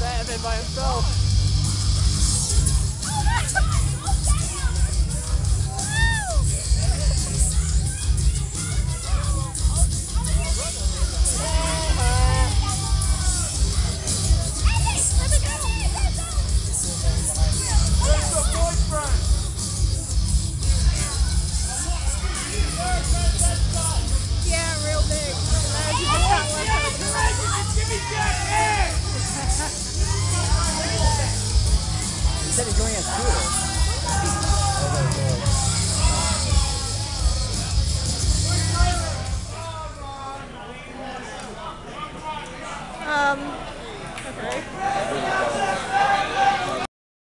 have to have it by himself.